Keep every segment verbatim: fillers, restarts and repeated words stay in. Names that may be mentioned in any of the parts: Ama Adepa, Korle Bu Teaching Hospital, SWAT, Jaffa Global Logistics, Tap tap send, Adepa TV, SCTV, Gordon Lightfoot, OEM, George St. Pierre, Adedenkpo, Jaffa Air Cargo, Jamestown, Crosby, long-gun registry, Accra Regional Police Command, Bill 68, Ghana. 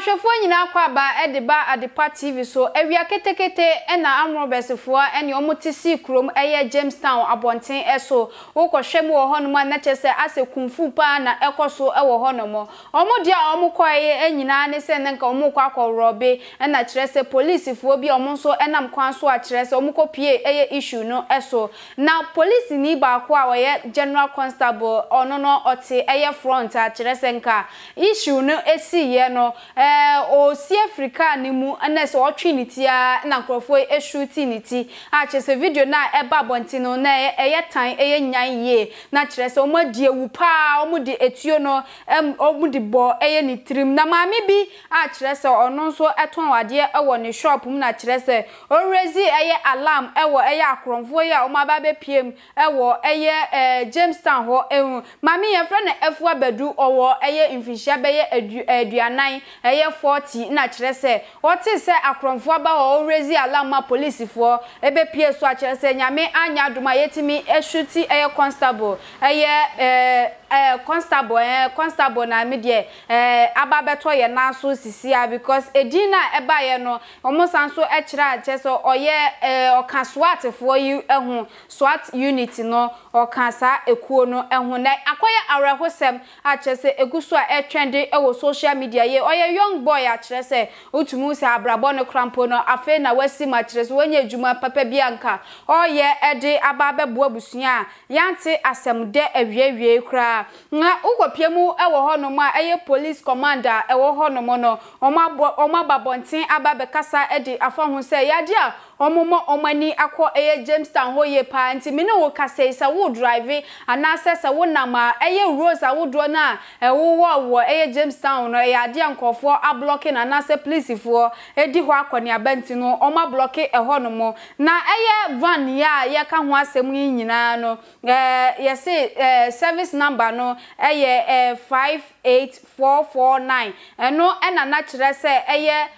Ashofo nyina kwa ba edeba adepa T V so ewia ketekete ena amrobesefo ene omotisi krom eye Jamestown abonten eso ukohwem wo hono ma na chese asekunfu pa na ekoso ewo hono mo omodia omokoye enyina ne se nka omukwa akorobe ena kirese police fo bi omonso enam kwanso a kirese omukopie eye issue no eso na police ni ba kwa oye general constable onono ote eye front a kirese nka issue no esi ye no eh o si Africa ni mu anese o trinity a na nkrofo e shootinity a chese video na eba bontino na eye tan eye nyan ye na chese omadi ewu pa omudi etuo no omudi bo eye ni trim na mami bi a chese ono so eton wade ewo ni shop mu na chese o rezi eye alarm ewo eye akronfo ye omaba be piem ewo eye Jamestown ho ehun mami ye fre na efu abedu owo eye infishia beye aduanan eye forty na kirese oti se akronfo aba o rezi alama police fo ebe pie so a kirese nyame anya aduma yetimi eshuti eye constable eye eh eh constable eh constable na me de eh aba beto ye na so sisia because edina eba ye no omosan so e kira kirese oye eh okan swat fo yi ehun swat unit no okan sa ekuo no ehun na akoye arehosem a kirese eguso a trending ewo social media ye oye young boy a kirese utumu se abrabo no krampo no afa na wasi ma kirese wonye adwuma papa bianka oye ede aba bebo abusua yante asemde awiewie kra na ukopiemu ewo hono ma eye police commander ewo hono mo no oma babonten aba bekasa edi afa ho se yade a omomo omani akọ eye Jamestown hoye pa nti mine wo kase se wo drive anase se wo nama eye Rose awodro na ewo wo eye Jamestown no yade ankofo ablocking anase police fo edi ho akọni abanti no oma block ehono mo na eye van ya ye ka ho asem nyina no eh yesi service number no eye eh five eight four four nine eno ena na kire se eye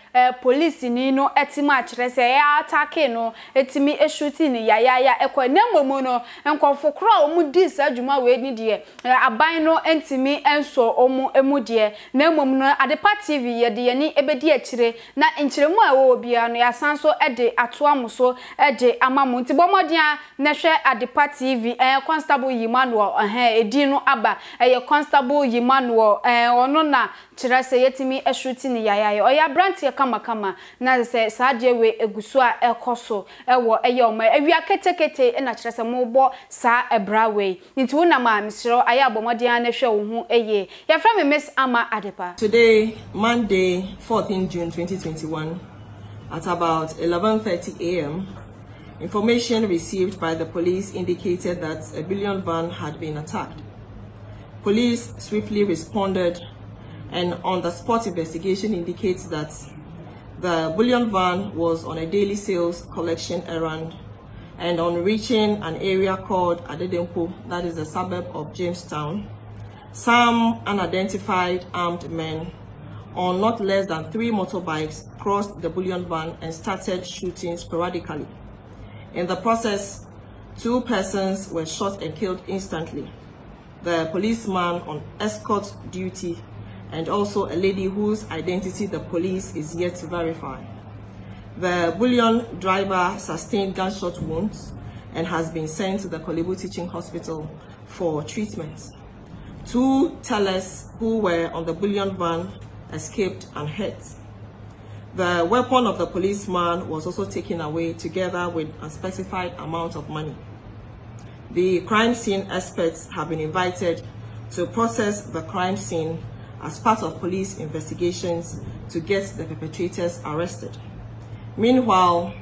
police ni no etima kire se eye atake no etimi eshuti ni yayaya ekwa nemomo no enkofo kro omudi sa adwuma we ni de aban no entimi enso omu emude nemom no adepa T V ye de yani ebedi akire na nkiremu a wo bia no yasanso ede atoa muso ede amamu nti bomodian na hwe adepa T V eh constable Emmanuel eh edi no aba eh constable Emmanuel eh ono na kire se yetimi eshuti ni yayaya oya branch ye kama kama na se saade we eguso a ekoso ewo eye omo ewia ketekete na kire se mobo sa ebraway nti wona ma misro aya bomodian na hwe wo hu eye ya from Miss Ama Adepa. Today Monday fourteenth June twenty twenty-one at about eleven thirty a m information received by the police indicated that a billion van had been attacked. Police swiftly responded, and on the spot investigation indicates that the bullion van was on a daily sales collection errand, and on reaching an area called Adedenkpo, that is a suburb of Jamestown, some unidentified armed men on not less than three motorbikes crossed the bullion van and started shooting sporadically. In the process, two persons were shot and killed instantly. The policeman on escort duty and also a lady whose identity the police is yet to verify. The bullion driver sustained gunshot wounds and has been sent to the Korle Bu Teaching Hospital for treatment. Two tellers who were on the bullion van escaped unhurt. The weapon of the policeman was also taken away together with a specified amount of money. The crime scene experts have been invited to process the crime scene as part of police investigations to get the perpetrators arrested. Meanwhile,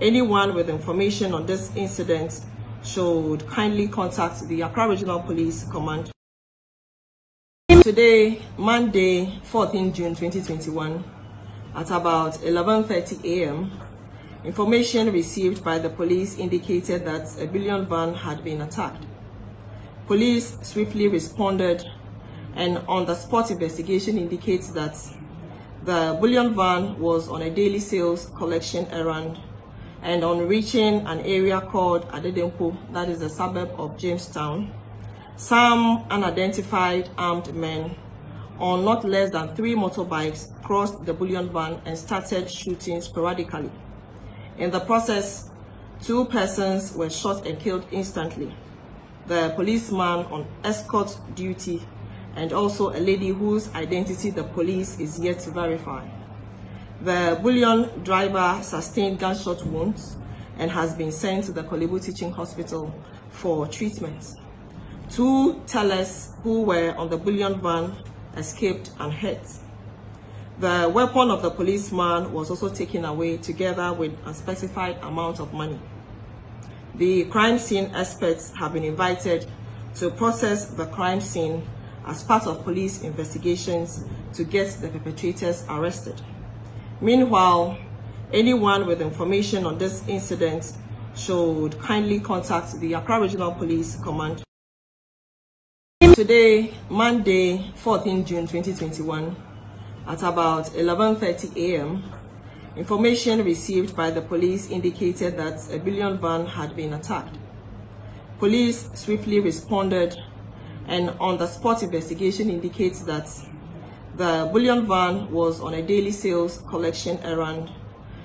anyone with information on this incident should kindly contact the Accra Regional Police Command. Today, Monday, fourteenth June twenty twenty-one, at about eleven thirty a m, information received by the police indicated that a billion van had been attacked. Police swiftly responded, and on the spot investigation indicates that the bullion van was on a daily sales collection errand, and on reaching an area called Adedenkpo, that is a suburb of Jamestown, some unidentified armed men on not less than three motorbikes crossed the bullion van and started shooting sporadically. In the process, two persons were shot and killed instantly. The policeman on escort duty and also a lady whose identity the police is yet to verify. The bullion driver sustained gunshot wounds and has been sent to the Korle Bu Teaching Hospital for treatment. Two tellers who were on the bullion van escaped unhurt. The weapon of the policeman was also taken away together with an unspecified amount of money. The crime scene experts have been invited to process the crime scene as part of police investigations to get the perpetrators arrested. Meanwhile, anyone with information on this incident should kindly contact the Accra Regional Police Command. Today, Monday, fourteenth June twenty twenty-one, at about eleven thirty a m, information received by the police indicated that a bullion van had been attacked. Police swiftly responded, and on-the-spot investigation indicates that the bullion van was on a daily sales collection errand,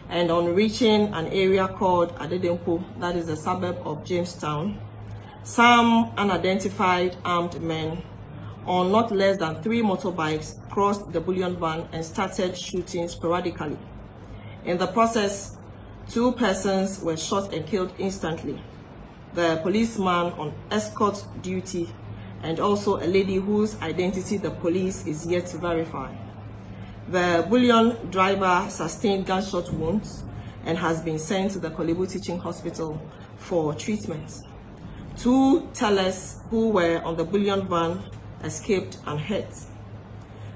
and on reaching an area called Adedenkpo, that is a suburb of Jamestown, some unidentified armed men on not less than three motorbikes crossed the bullion van and started shooting sporadically. In the process, two persons were shot and killed instantly. The policeman on escort duty and also a lady whose identity the police is yet to verify. The bullion driver sustained gunshot wounds and has been sent to the Korle Bu Teaching Hospital for treatment. Two tellers who were on the bullion van escaped unhurt.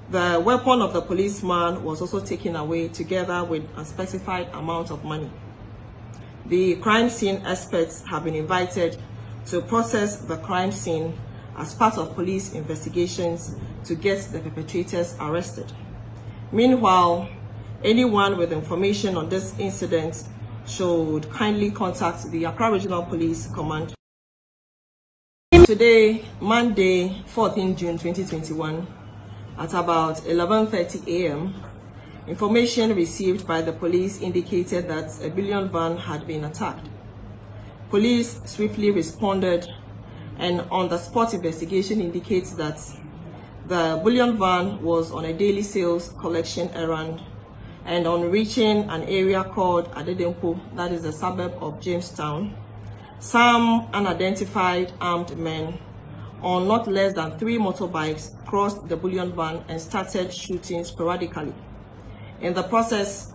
The weapon of the policeman was also taken away together with an unspecified amount of money. The crime scene experts have been invited to process the crime scene as part of police investigations to get the perpetrators arrested. Meanwhile, anyone with information on this incident should kindly contact the Accra Regional Police Command. Today, Monday, fourteenth June twenty twenty-one, at about eleven thirty a m, information received by the police indicated that a bullion van had been attacked. Police swiftly responded, and on-the-spot investigation indicates that the bullion van was on a daily sales collection errand, and on reaching an area called Adedenkpo, that is a suburb of Jamestown, some unidentified armed men on not less than three motorbikes crossed the bullion van and started shooting sporadically. In the process,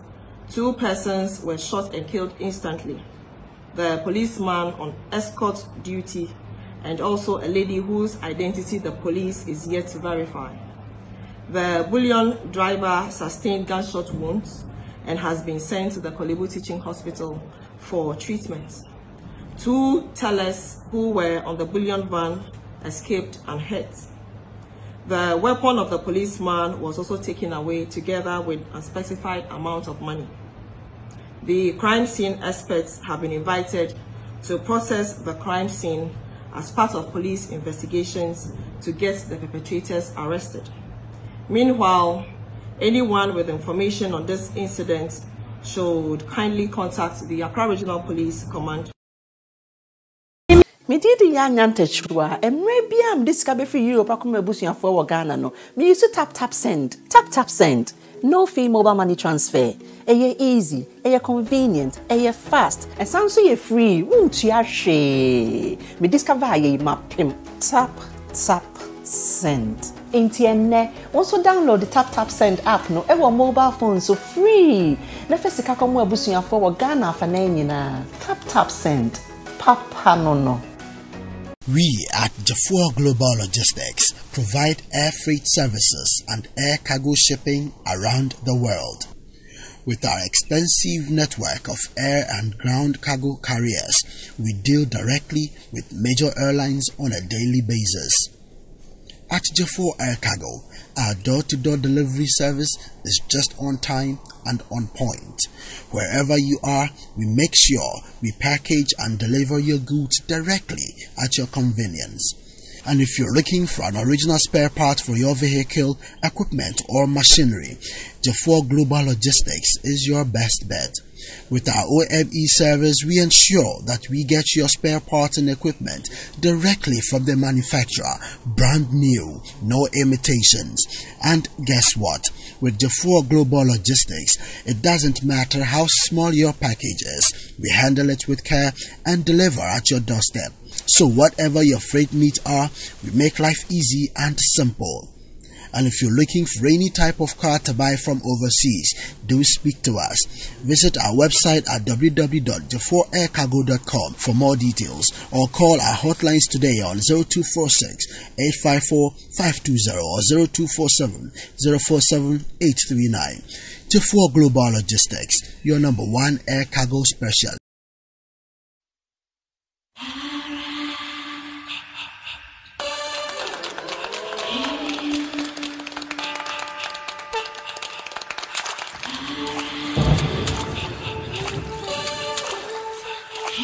two persons were shot and killed instantly. The policeman on escort duty and also a lady whose identity the police is yet to verify. The bullion driver sustained gunshot wounds and has been sent to the Korle Bu Teaching Hospital for treatment. Two tellers who were on the bullion van escaped unhurt. The weapon of the policeman was also taken away together with an unspecified amount of money. The crime scene experts have been invited to process the crime scene as part of police investigations to get the perpetrators arrested. Meanwhile, anyone with information on this incident should kindly contact the Accra Regional Police Command. Me did the Yanyantechua, and maybe I'm discovered for Europe. I come a bush for Ghana. No, me used to tap tap send, tap tap send. No fee mobile money transfer. Aye easy, aye convenient, aye fast, and sounds so free. Won't you she? Me discover aye my pimp. Tap tap send. Intienne also download the Tap Tap Send app no ewa mobile phone so free. Na first ka come a bush for Ghana for na Tap Tap Send. Papa no no. We at Jaffa Global Logistics provide air freight services and air cargo shipping around the world. With our extensive network of air and ground cargo carriers, we deal directly with major airlines on a daily basis. At Jaffa Air Cargo, our door-to-door delivery service is just on time and on point. Wherever you are, we make sure we package and deliver your goods directly at your convenience. and if you're looking for an original spare part for your vehicle, equipment or machinery, Jaffa Global Logistics is your best bet. With our O E M service, we ensure that we get your spare parts and equipment directly from the manufacturer, brand new, no imitations. And guess what? With Jaffa Global Logistics, it doesn't matter how small your package is, we handle it with care and deliver at your doorstep. So whatever your freight needs are, we make life easy and simple. And if you're looking for any type of car to buy from overseas, do speak to us. Visit our website at w w w dot jaffa air cargo dot com for more details, or call our hotlines today on zero two four six, eight five four, five two zero or zero two four seven, zero four seven, eight three nine. Jaffa Global Logistics, your number one air cargo special.